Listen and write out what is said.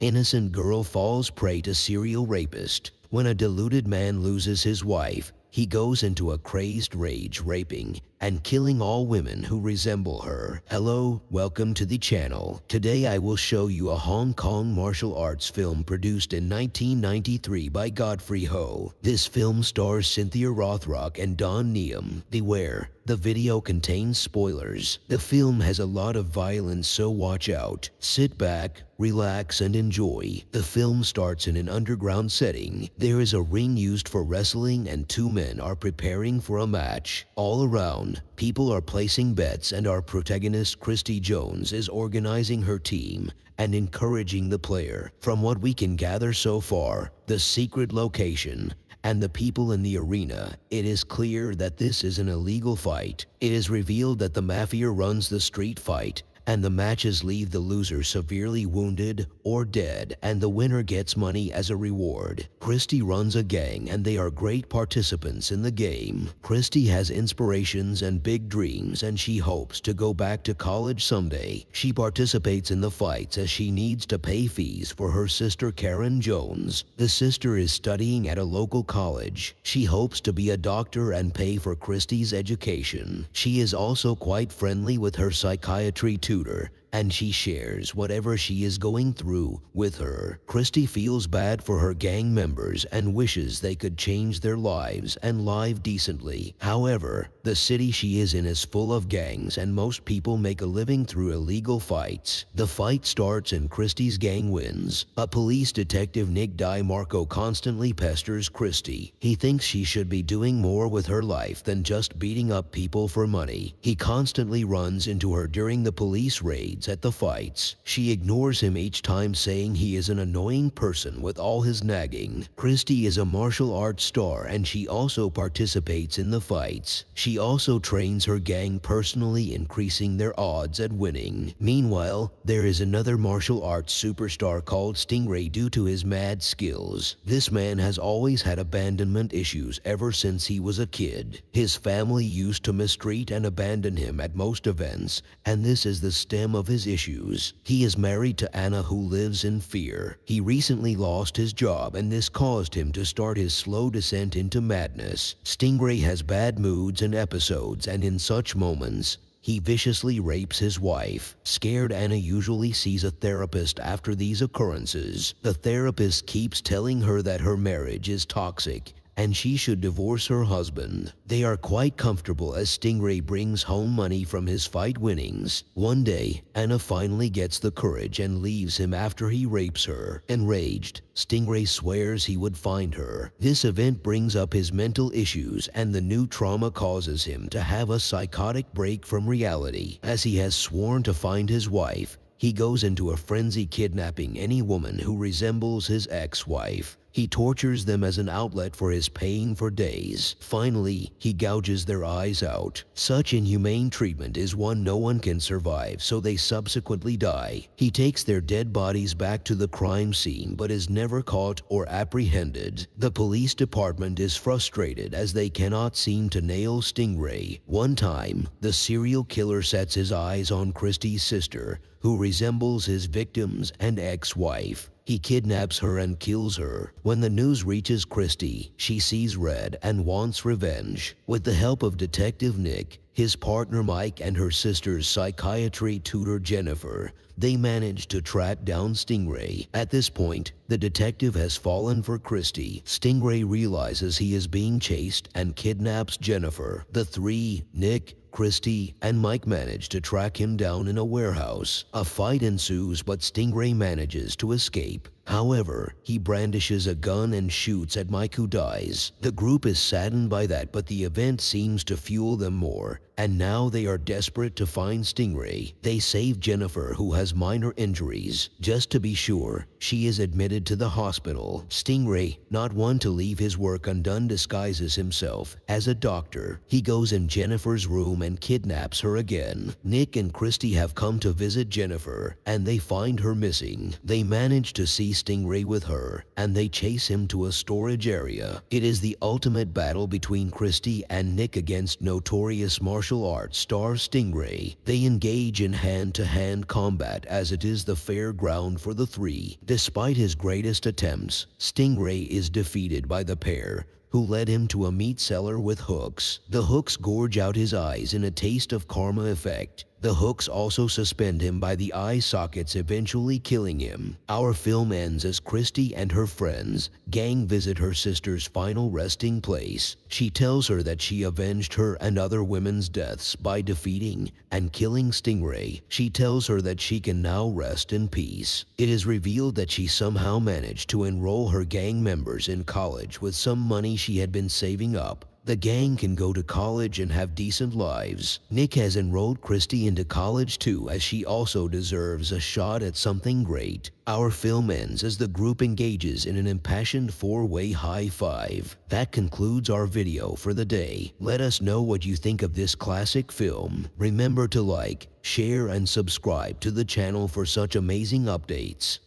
Innocent girl falls prey to serial rapist. When a deluded man loses his wife, he goes into a crazed rage, raping and killing all women who resemble her. Hello, welcome to the channel. Today I will show you a Hong Kong martial arts film produced in 1993 by Godfrey Ho. This film stars Cynthia Rothrock and Don Niam. Beware, the video contains spoilers. The film has a lot of violence, so watch out. Sit back, relax, and enjoy. The film starts in an underground setting. There is a ring used for wrestling and two men are preparing for a match. All around, people are placing bets and our protagonist Kristi Jones is organizing her team and encouraging the player. From what we can gather so far, the secret location and the people in the arena, it is clear that this is an illegal fight. It is revealed that the mafia runs the street fight, and the matches leave the loser severely wounded or dead, and the winner gets money as a reward. Kristi runs a gang, and they are great participants in the game. Kristi has inspirations and big dreams, and she hopes to go back to college someday. She participates in the fights as she needs to pay fees for her sister Karen Jones. The sister is studying at a local college. She hopes to be a doctor and pay for Kristi's education. She is also quite friendly with her psychiatry too, and she shares whatever she is going through with her. Kristi feels bad for her gang members and wishes they could change their lives and live decently. However, the city she is in is full of gangs and most people make a living through illegal fights. The fight starts and Kristi's gang wins. A police detective, Nick DiMarco, constantly pesters Kristi. He thinks she should be doing more with her life than just beating up people for money. He constantly runs into her during the police raids at the fights. She ignores him each time, saying he is an annoying person with all his nagging. Kristi is a martial arts star and she also participates in the fights. She also trains her gang personally, increasing their odds at winning. Meanwhile, there is another martial arts superstar called Stingray due to his mad skills. This man has always had abandonment issues ever since he was a kid. His family used to mistreat and abandon him at most events, and this is the stem of his issues. He is married to Anna, who lives in fear. He recently lost his job and this caused him to start his slow descent into madness. Stingray has bad moods and episodes, and in such moments, he viciously rapes his wife. Scared, Anna usually sees a therapist after these occurrences. The therapist keeps telling her that her marriage is toxic and she should divorce her husband. They are quite comfortable as Stingray brings home money from his fight winnings. One day, Anna finally gets the courage and leaves him after he rapes her. Enraged, Stingray swears he would find her. This event brings up his mental issues and the new trauma causes him to have a psychotic break from reality. As he has sworn to find his wife, he goes into a frenzy, kidnapping any woman who resembles his ex-wife. He tortures them as an outlet for his pain for days. Finally, he gouges their eyes out. Such inhumane treatment is one no one can survive, so they subsequently die. He takes their dead bodies back to the crime scene but is never caught or apprehended. The police department is frustrated as they cannot seem to nail Stingray. One time, the serial killer sets his eyes on Kristi's sister, who resembles his victims and ex-wife. He kidnaps her and kills her. When the news reaches Kristi, she sees red and wants revenge. With the help of Detective Nick, his partner Mike, and her sister's psychiatry tutor Jennifer, they manage to track down Stingray. At this point, the detective has fallen for Kristi. Stingray realizes he is being chased and kidnaps Jennifer. The three, Nick, Kristi, and Mike, manage to track him down in a warehouse. A fight ensues, but Stingray manages to escape. However, he brandishes a gun and shoots at Mike, who dies. The group is saddened by that, but the event seems to fuel them more, and now they are desperate to find Stingray. They save Jennifer, who has minor injuries. Just to be sure, she is admitted to the hospital. Stingray, not one to leave his work undone, disguises himself as a doctor. He goes in Jennifer's room and kidnaps her again. Nick and Kristi have come to visit Jennifer, and they find her missing. They manage to see Stingray with her, and they chase him to a storage area. It is the ultimate battle between Kristi and Nick against notorious martial arts star Stingray. They engage in hand-to-hand combat as it is the fair ground for the three. Despite his greatest attempts, Stingray is defeated by the pair, who led him to a meat cellar with hooks. The hooks gorge out his eyes in a taste of karma effect. The hooks also suspend him by the eye sockets, eventually killing him. Our film ends as Kristi and her friends gang visit her sister's final resting place. She tells her that she avenged her and other women's deaths by defeating and killing Stingray. She tells her that she can now rest in peace. It is revealed that she somehow managed to enroll her gang members in college with some money she had been saving up. The gang can go to college and have decent lives. Nick has enrolled Kristi into college too, as she also deserves a shot at something great. Our film ends as the group engages in an impassioned four-way high five. That concludes our video for the day. Let us know what you think of this classic film. Remember to like, share, and subscribe to the channel for such amazing updates.